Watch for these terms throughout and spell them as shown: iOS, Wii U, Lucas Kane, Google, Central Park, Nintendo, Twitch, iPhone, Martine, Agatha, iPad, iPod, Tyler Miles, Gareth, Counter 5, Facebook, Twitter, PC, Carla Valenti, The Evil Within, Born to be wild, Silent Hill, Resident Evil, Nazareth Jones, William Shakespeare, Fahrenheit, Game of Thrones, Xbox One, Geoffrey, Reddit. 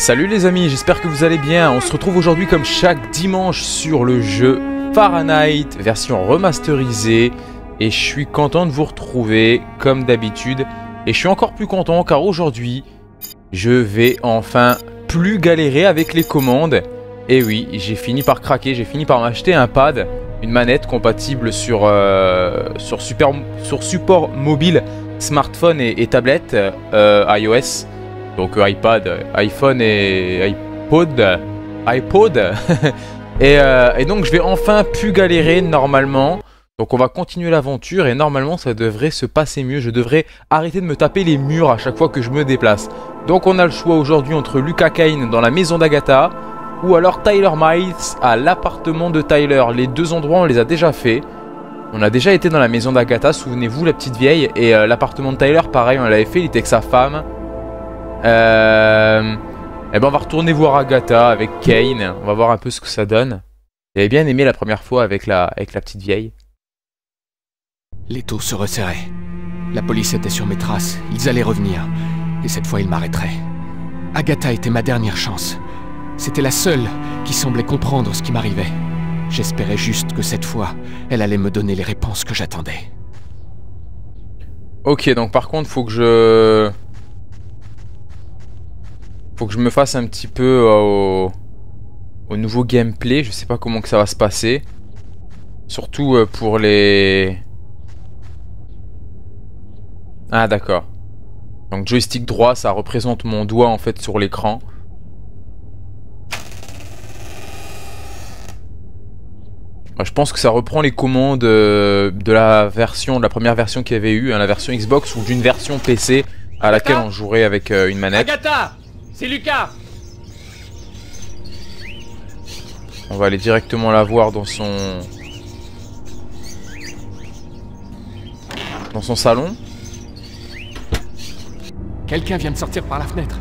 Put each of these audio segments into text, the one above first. Salut les amis, j'espère que vous allez bien. On se retrouve aujourd'hui comme chaque dimanche sur le jeu Fahrenheit, version remasterisée. Et je suis content de vous retrouver comme d'habitude. Et je suis encore plus content car aujourd'hui, je vais enfin plus galérer avec les commandes. Et oui, j'ai fini par craquer, j'ai fini par m'acheter un pad, une manette compatible sur support mobile, smartphone et tablette iOS. Donc iPad, iPhone et iPod. et donc je vais enfin plus galérer normalement. Donc on va continuer l'aventure et normalement ça devrait se passer mieux. Je devrais arrêter de me taper les murs à chaque fois que je me déplace. Donc on a le choix aujourd'hui entre Lucas Kane dans la maison d'Agatha ou alors Tyler Miles à l'appartement de Tyler. Les deux endroits on les a déjà fait. On a déjà été dans la maison d'Agatha, souvenez-vous, la petite vieille. Et l'appartement de Tyler pareil on l'avait fait, il était avec sa femme. Et ben on va retourner voir Agatha avec Kane. On va voir un peu ce que ça donne. J'avais bien aimé la première fois avec la petite vieille. Les taux se resserraient. La police était sur mes traces. Ils allaient revenir. Et cette fois ils m'arrêteraient. Agatha était ma dernière chance. C'était la seule qui semblait comprendre ce qui m'arrivait. J'espérais juste que cette fois elle allait me donner les réponses que j'attendais. Ok, donc par contre faut que je me fasse un petit peu au nouveau gameplay. Je sais pas comment que ça va se passer. Surtout pour les... Ah d'accord. Donc joystick droit, ça représente mon doigt en fait sur l'écran. Je pense que ça reprend les commandes de la première version qu'il y avait eu, hein, la version Xbox ou d'une version PC à laquelle on jouerait avec une manette. Agatha ! C'est Lucas. On va aller directement la voir dans son salon. Quelqu'un vient de sortir par la fenêtre.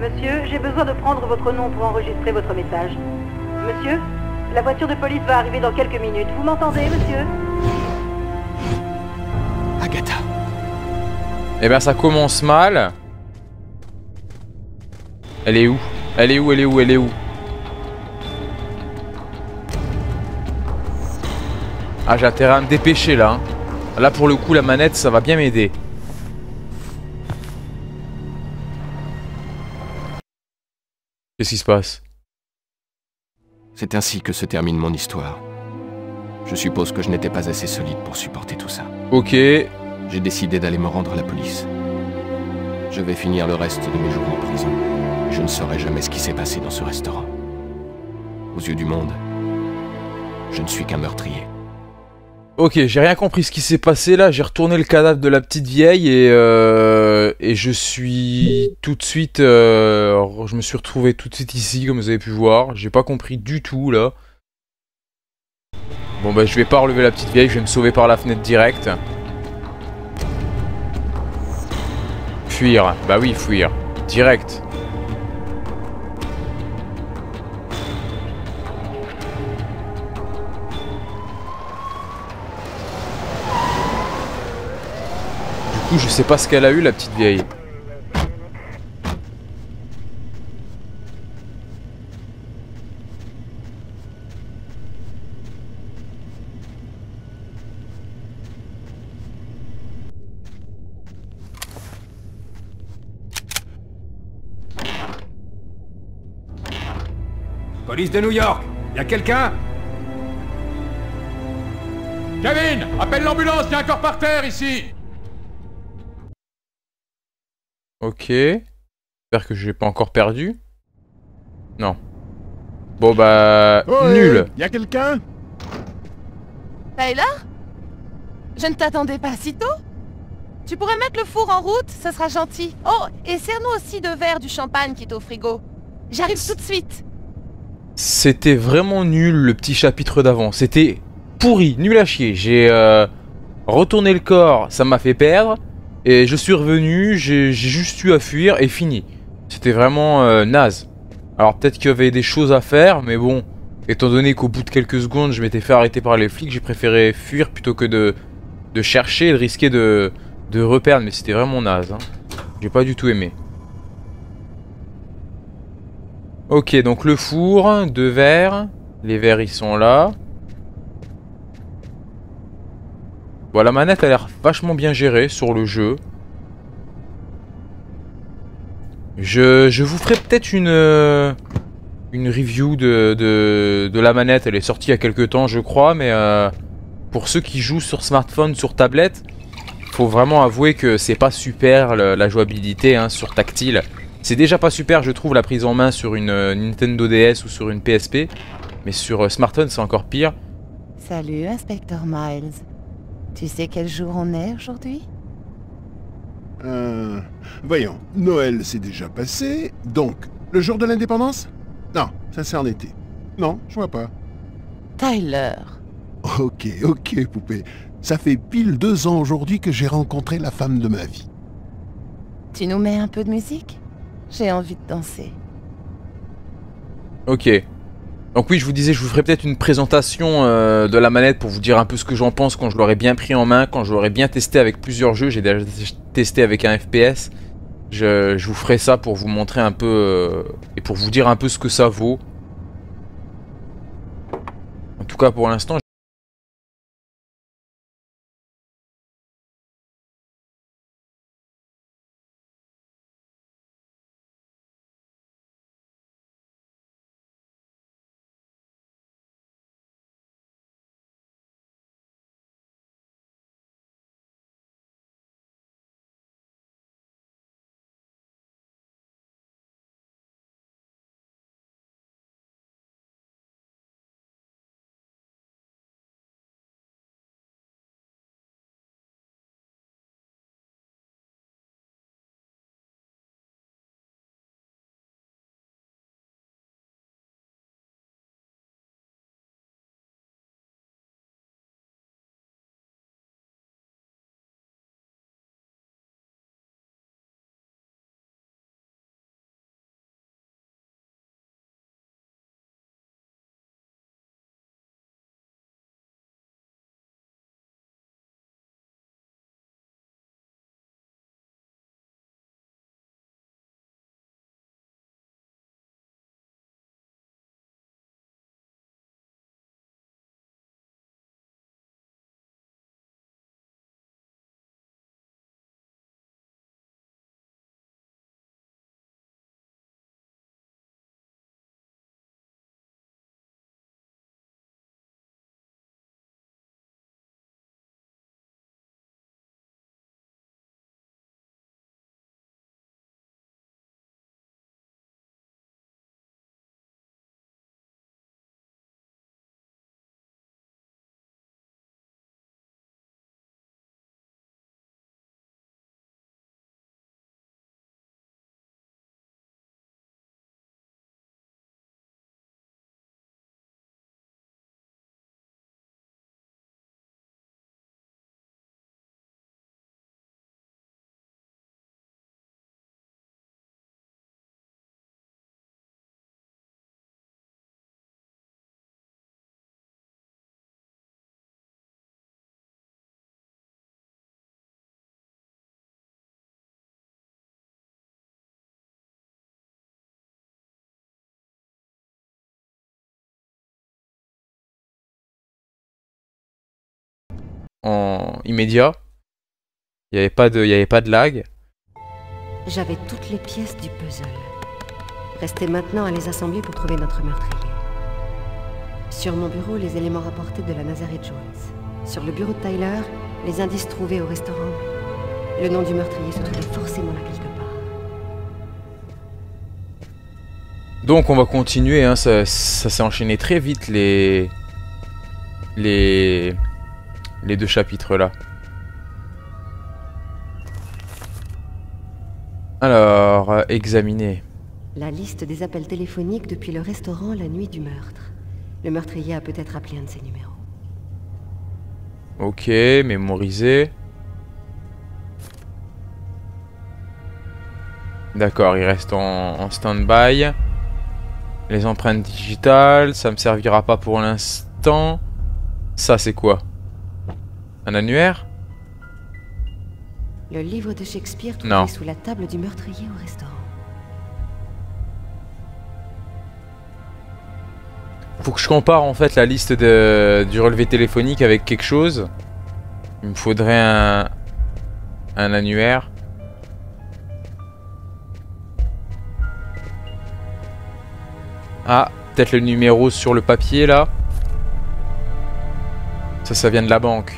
Monsieur, j'ai besoin de prendre votre nom pour enregistrer votre message. Monsieur, la voiture de police va arriver dans quelques minutes. Vous m'entendez, monsieur? Agatha. Eh ben ça commence mal. Elle est où? Elle est où? Elle est où? Elle est où? Ah, j'ai intérêt à me dépêcher là. Là pour le coup la manette ça va bien m'aider. Qu'est-ce qui se passe? C'est ainsi que se termine mon histoire. Je suppose que je n'étais pas assez solide pour supporter tout ça. Ok. J'ai décidé d'aller me rendre à la police. Je vais finir le reste de mes jours en prison. Je ne saurai jamais ce qui s'est passé dans ce restaurant. Aux yeux du monde, je ne suis qu'un meurtrier. Ok, j'ai rien compris ce qui s'est passé là. J'ai retourné le cadavre de la petite vieille et je suis tout de suite... je me suis retrouvé tout de suite ici, comme vous avez pu voir. J'ai pas compris du tout là. Bon bah je vais pas relever la petite vieille, je vais me sauver par la fenêtre directe. Fuir, bah oui, fuir. Direct. Je sais pas ce qu'elle a eu la petite vieille. Police de New York, y a quelqu'un? Kevin, appelle l'ambulance, y a un corps par terre ici. Ok. J'espère que je n'ai pas encore perdu. Non. Bon bah... Oh, nul. Y'a quelqu'un? Tyler? Je ne t'attendais pas si tôt. Tu pourrais mettre le four en route, ça sera gentil. Oh, et sers-nous aussi deux verres du champagne qui est au frigo. J'arrive tout de suite. C'était vraiment nul le petit chapitre d'avant. C'était pourri, nul à chier. J'ai retourné le corps, ça m'a fait perdre. Et je suis revenu, j'ai juste eu à fuir et fini. C'était vraiment naze. Alors peut-être qu'il y avait des choses à faire, mais bon, étant donné qu'au bout de quelques secondes, je m'étais fait arrêter par les flics, j'ai préféré fuir plutôt que de chercher et de risquer de reperdre. Mais c'était vraiment naze, hein. J'ai pas du tout aimé. Ok, donc le four, 2 verres. Les verres, ils sont là. Bon, la manette a l'air vachement bien gérée sur le jeu. Je vous ferai peut-être une review de la manette. Elle est sortie il y a quelques temps, je crois, mais pour ceux qui jouent sur smartphone, sur tablette, faut vraiment avouer que c'est pas super la jouabilité hein, sur tactile. C'est déjà pas super, je trouve, la prise en main sur une Nintendo DS ou sur une PSP, mais sur smartphone c'est encore pire. Salut, inspecteur Miles. Tu sais quel jour on est aujourd'hui? Voyons, Noël s'est déjà passé, donc le jour de l'indépendance? Non, ça c'est en été. Non, je vois pas. Tyler. Ok, ok, poupée. Ça fait pile 2 ans aujourd'hui que j'ai rencontré la femme de ma vie. Tu nous mets un peu de musique? J'ai envie de danser. Ok. Donc oui, je vous disais, je vous ferai peut-être une présentation de la manette pour vous dire un peu ce que j'en pense quand je l'aurai bien pris en main, quand je l'aurai bien testé avec plusieurs jeux. J'ai déjà testé avec un FPS. Je vous ferai ça pour vous montrer un peu et pour vous dire un peu ce que ça vaut. En tout cas, pour l'instant... En immédiat, il n'y avait pas de lag. J'avais toutes les pièces du puzzle. Restait maintenant à les assembler pour trouver notre meurtrier. Sur mon bureau, les éléments rapportés de la Nazareth Jones. Sur le bureau de Tyler, les indices trouvés au restaurant. Le nom du meurtrier se trouvait forcément là quelque part. Donc on va continuer, hein. Ça s'est enchaîné très vite les 2 chapitres là. Alors, examiner. La liste des appels téléphoniques depuis le restaurant la nuit du meurtre. Le meurtrier a peut-être appelé un de ces numéros. Ok, mémoriser. D'accord, il reste en stand-by. Les empreintes digitales, ça me servira pas pour l'instant. Ça, c'est quoi? Un annuaire? Le livre de Shakespeare trouvé sous la table du meurtrier au restaurant. Faut que je compare en fait la liste du relevé téléphonique avec quelque chose. Il me faudrait un annuaire. Ah, peut-être le numéro sur le papier là. Ça vient de la banque.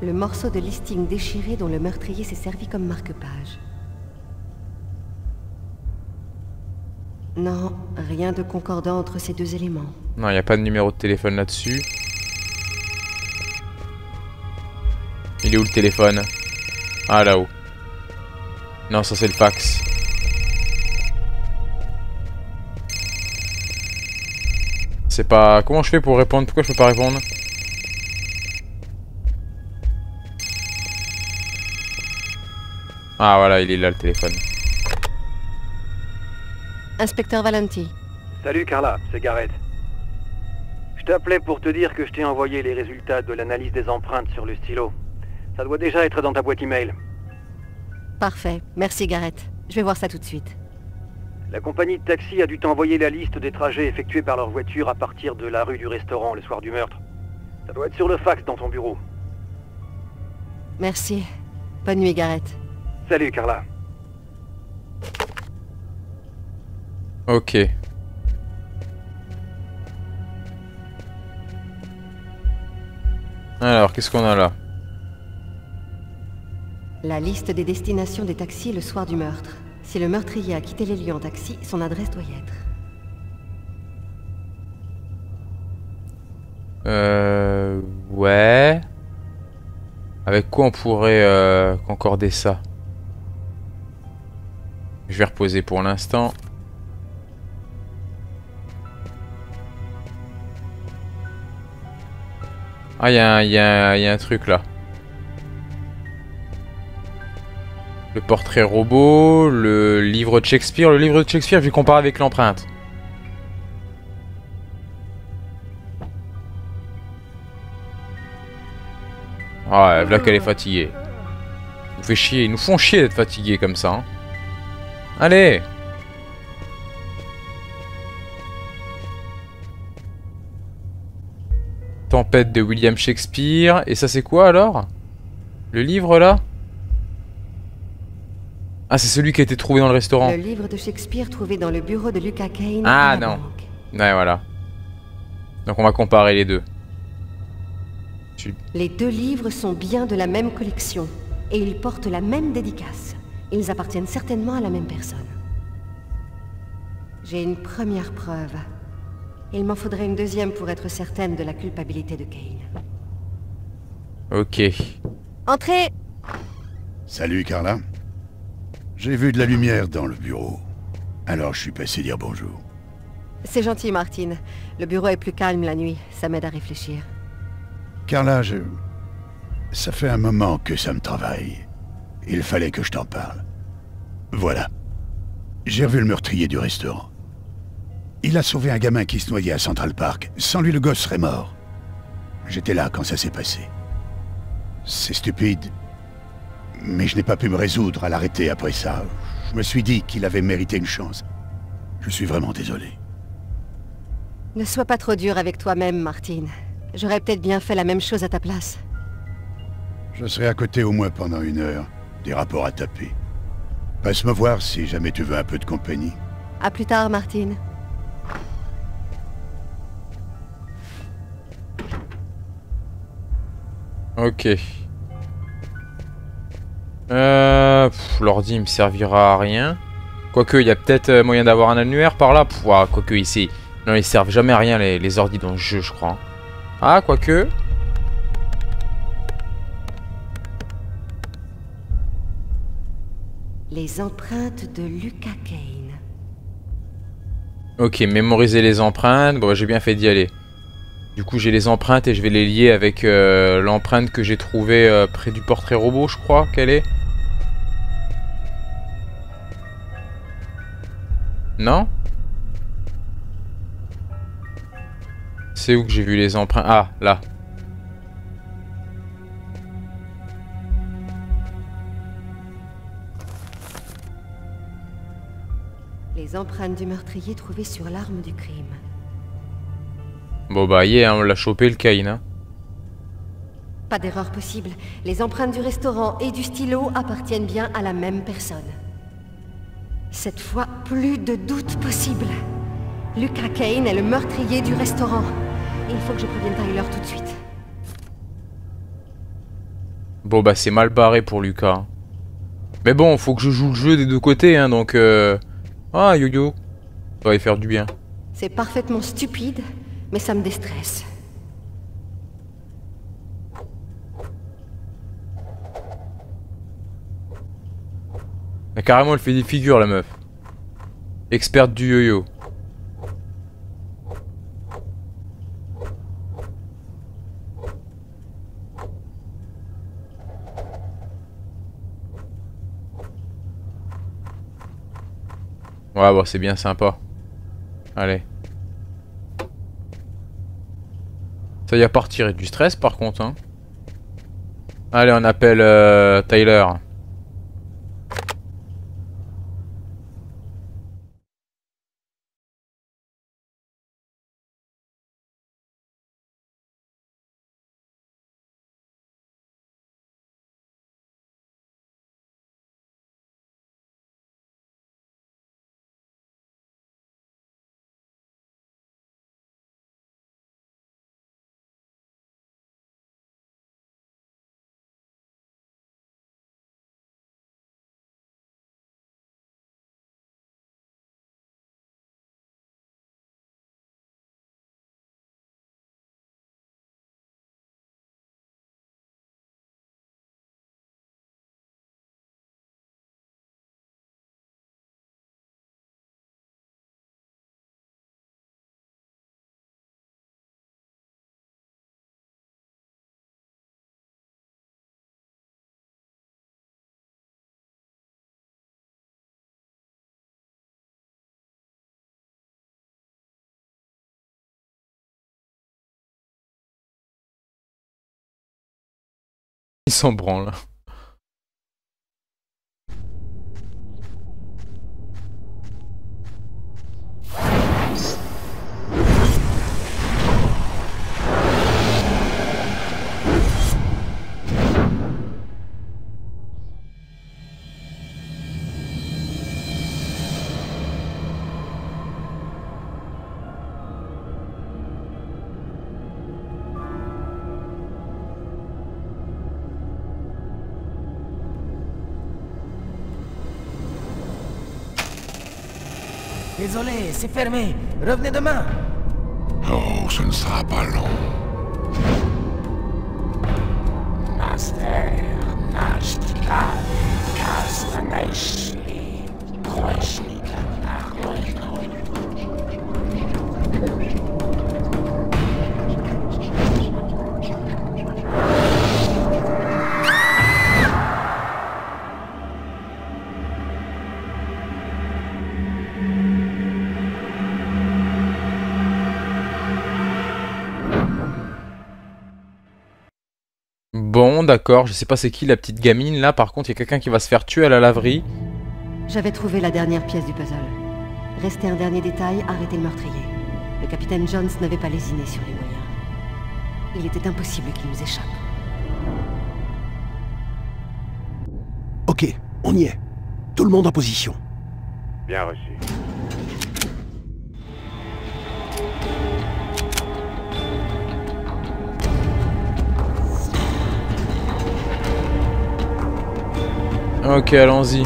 Le morceau de listing déchiré dont le meurtrier s'est servi comme marque-page. Non, rien de concordant entre ces deux éléments. Non, il n'y a pas de numéro de téléphone là-dessus. Il est où le téléphone? Ah, là-haut. Non, ça c'est le fax. C'est pas... Comment je fais pour répondre? Pourquoi je peux pas répondre? Ah voilà, il est là le téléphone. Inspecteur Valenti. Salut Carla, c'est Gareth. Je t'appelais pour te dire que je t'ai envoyé les résultats de l'analyse des empreintes sur le stylo. Ça doit déjà être dans ta boîte email. Parfait, merci Gareth. Je vais voir ça tout de suite. La compagnie de taxi a dû t'envoyer la liste des trajets effectués par leur voiture à partir de la rue du restaurant le soir du meurtre. Ça doit être sur le fax dans ton bureau. Merci. Bonne nuit Gareth. Salut Carla. Ok. Alors, qu'est-ce qu'on a là? La liste des destinations des taxis le soir du meurtre. Si le meurtrier a quitté les lieux en taxi, son adresse doit y être. Ouais. Avec quoi on pourrait concorder ça? Je vais reposer pour l'instant. Ah, il y a un truc là. Le portrait robot, le livre de Shakespeare. Le livre de Shakespeare, je vais comparer avec l'empreinte. Ah ouais, voilà qu'elle est fatiguée. Ils nous font chier, d'être fatigués comme ça. Hein. Allez! Tempête de William Shakespeare. Et ça c'est quoi alors? Le livre là? Ah, c'est celui qui a été trouvé dans le restaurant. Le livre de Shakespeare trouvé dans le bureau de Lucas Kane. Ah non. Ouais, voilà. Donc on va comparer les deux. Les deux livres sont bien de la même collection. Et ils portent la même dédicace. Ils appartiennent certainement à la même personne. J'ai une première preuve. Il m'en faudrait une deuxième pour être certaine de la culpabilité de Kane. Ok. Entrez! Salut Carla. J'ai vu de la lumière dans le bureau. Alors je suis passé dire bonjour. C'est gentil Martine. Le bureau est plus calme la nuit. Ça m'aide à réfléchir. Carla, ça fait un moment que ça me travaille. Il fallait que je t'en parle. Voilà. J'ai revu le meurtrier du restaurant. Il a sauvé un gamin qui se noyait à Central Park. Sans lui, le gosse serait mort. J'étais là quand ça s'est passé. C'est stupide. Mais je n'ai pas pu me résoudre à l'arrêter après ça. Je me suis dit qu'il avait mérité une chance. Je suis vraiment désolé. Ne sois pas trop dur avec toi-même, Martine. J'aurais peut-être bien fait la même chose à ta place. Je serai à côté au moins pendant une heure. Des rapports à taper. Passe me voir si jamais tu veux un peu de compagnie. À plus tard, Martine. Ok. L'ordi me servira à rien. Quoique, il y a peut-être moyen d'avoir un annuaire par là. Ah, quoique ici. Non, ils servent jamais à rien les ordis dans le jeu, je crois. Ah, quoique. Les empreintes de Lucas Kane. Ok, mémoriser les empreintes. Bon, bah, j'ai bien fait d'y aller. Du coup, j'ai les empreintes et je vais les lier avec l'empreinte que j'ai trouvée près du portrait robot, je crois qu'elle est. Non? C'est où que j'ai vu les empreintes? Ah, là. Les empreintes du meurtrier trouvées sur l'arme du crime. Bon bah yeah, hein, on l'a chopé le Kane. Hein. Pas d'erreur possible. Les empreintes du restaurant et du stylo appartiennent bien à la même personne. Cette fois, plus de doute possible. Lucas Kane est le meurtrier du restaurant. Il faut que je prévienne Tyler tout de suite. Bon bah c'est mal barré pour Lucas. Mais bon, faut que je joue le jeu des deux côtés, hein, donc... Ah, yo-yo. Ça va y faire du bien. C'est parfaitement stupide, mais ça me déstresse. Mais carrément, elle fait des figures, la meuf. Experte du yo-yo. Ouais, bon, c'est bien sympa. Allez. Ça y a partir du stress, par contre, hein. Allez, on appelle Tyler. Il s'en branle. Désolé, c'est fermé. Revenez demain. Oh, ce ne sera pas long. Master, bon, d'accord, je sais pas c'est qui la petite gamine là, par contre il y a quelqu'un qui va se faire tuer à la laverie. J'avais trouvé la dernière pièce du puzzle. Restait un dernier détail, arrêter le meurtrier. Le capitaine Jones n'avait pas lésiné sur les moyens. Il était impossible qu'il nous échappe. Ok, on y est. Tout le monde en position. Bien reçu. Ok, allons-y.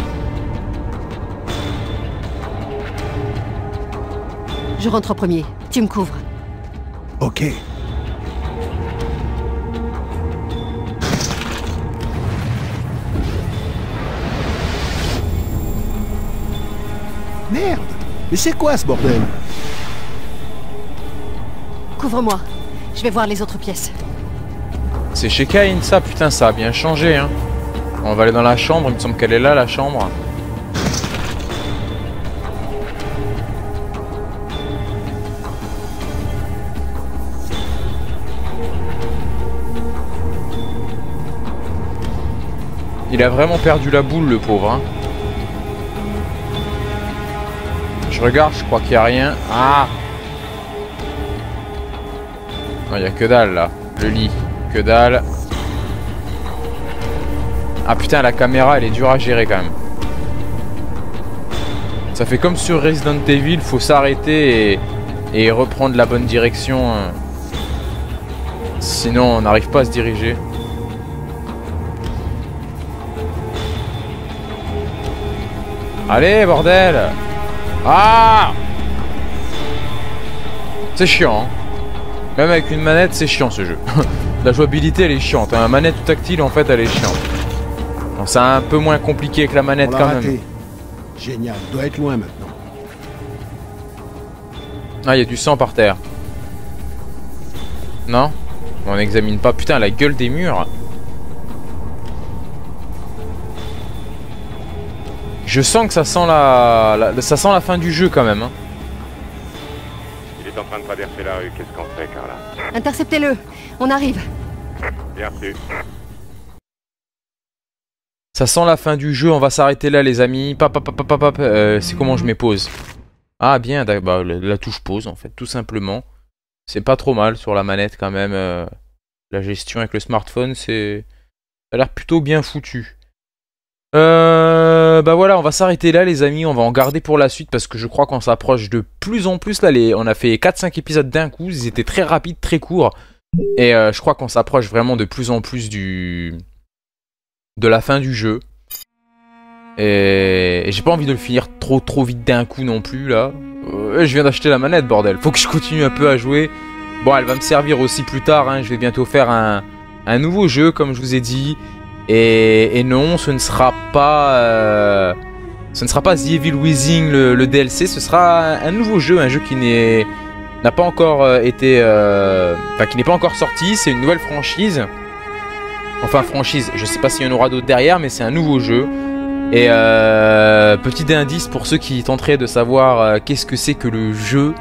Je rentre en premier. Tu me couvres. Ok. Merde! Mais c'est quoi ce bordel? Couvre-moi. Je vais voir les autres pièces. C'est chez Kane, ça. Putain, ça a bien changé, hein. On va aller dans la chambre, il me semble qu'elle est là, la chambre. Il a vraiment perdu la boule, le pauvre. Hein. Je regarde, je crois qu'il n'y a rien. Ah! Non, il n'y a que dalle là. Le lit, que dalle. Ah putain, la caméra elle est dure à gérer quand même. Ça fait comme sur Resident Evil, faut s'arrêter et reprendre la bonne direction. Sinon on n'arrive pas à se diriger. Allez bordel. Ah, c'est chiant hein. Même avec une manette c'est chiant ce jeu. La jouabilité elle est chiante hein. La manette tactile en fait elle est chiante. Bon, c'est un peu moins compliqué que la manette quand même. Génial, doit être loin maintenant. Ah, il y a du sang par terre. Non? On n'examine pas. Putain, la gueule des murs. Je sens que ça sent ça sent la fin du jeu quand même. Hein. Il est en train de traverser la rue. Qu'est-ce qu'on fait, Carla? Interceptez-le. On arrive. Bien sûr. Ça sent la fin du jeu, on va s'arrêter là les amis. C'est comment je mets pause? Ah bien, bah, la touche pause en fait, tout simplement. C'est pas trop mal sur la manette quand même. La gestion avec le smartphone, c'est... Ça a l'air plutôt bien foutu. Bah voilà, on va s'arrêter là les amis. On va en garder pour la suite parce que je crois qu'on s'approche de plus en plus. Là, on a fait 4-5 épisodes d'un coup. Ils étaient très rapides, très courts. Et je crois qu'on s'approche vraiment de plus en plus de la fin du jeu. Et j'ai pas envie de le finir trop vite d'un coup non plus là. Je viens d'acheter la manette bordel. Faut que je continue un peu à jouer. Bon, elle va me servir aussi plus tard hein. Je vais bientôt faire un nouveau jeu comme je vous ai dit. Et non, ce ne sera pas ce ne sera pas The Evil Within le DLC. Ce sera un nouveau jeu. Un jeu qui n'a pas encore été enfin qui n'est pas encore sorti. C'est une nouvelle franchise. Enfin franchise, je sais pas s'il y en aura d'autres derrière, mais c'est un nouveau jeu. Et petit indice pour ceux qui tenteraient de savoir qu'est-ce que c'est que le jeu.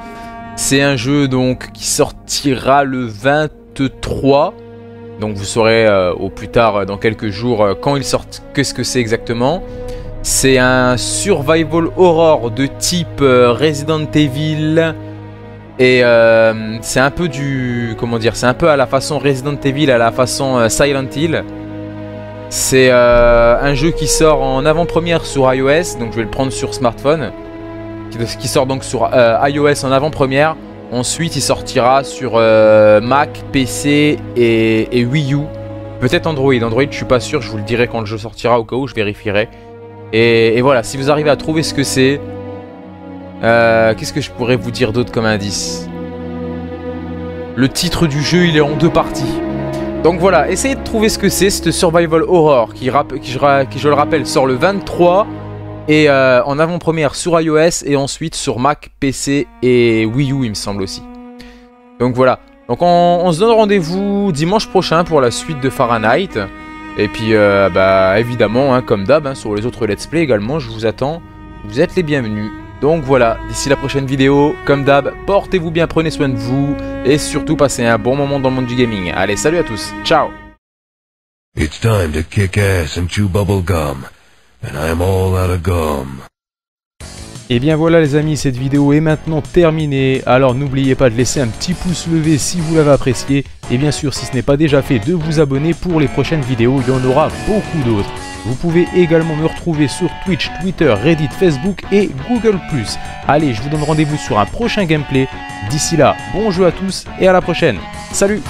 C'est un jeu donc qui sortira le 23. Donc vous saurez au plus tard dans quelques jours quand il sort, qu'est-ce que c'est exactement. C'est un survival horror de type Resident Evil. Et c'est un peu du... Comment dire? C'est un peu à la façon Resident Evil, à la façon Silent Hill. C'est un jeu qui sort en avant-première sur iOS. Donc je vais le prendre sur smartphone. Qui sort donc sur iOS en avant-première. Ensuite il sortira sur Mac, PC et Wii U. Peut-être Android. Android je suis pas sûr, je vous le dirai quand le jeu sortira. Au cas où je vérifierai. Et voilà, si vous arrivez à trouver ce que c'est... qu'est-ce que je pourrais vous dire d'autre comme indice? Le titre du jeu, il est en deux parties. Donc voilà, essayez de trouver ce que c'est, ce survival horror qui je le rappelle, sort le 23 et en avant-première sur iOS et ensuite sur Mac, PC et Wii U, il me semble aussi. Donc voilà. Donc on se donne rendez-vous dimanche prochain pour la suite de Fahrenheit. Et puis bah évidemment, hein, comme d'hab, hein, sur les autres Let's Play également, je vous attends. Vous êtes les bienvenus. Donc voilà, d'ici la prochaine vidéo, comme d'hab, portez-vous bien, prenez soin de vous, et surtout passez un bon moment dans le monde du gaming. Allez, salut à tous, ciao. It's time to kick ass and chew bubble gum, and I'm all out of gum. Et bien voilà les amis, cette vidéo est maintenant terminée, alors n'oubliez pas de laisser un petit pouce levé si vous l'avez apprécié, et bien sûr si ce n'est pas déjà fait de vous abonner pour les prochaines vidéos, il y en aura beaucoup d'autres. Vous pouvez également me retrouver sur Twitch, Twitter, Reddit, Facebook et Google+. Allez, je vous donne rendez-vous sur un prochain gameplay, d'ici là, bon jeu à tous et à la prochaine, salut!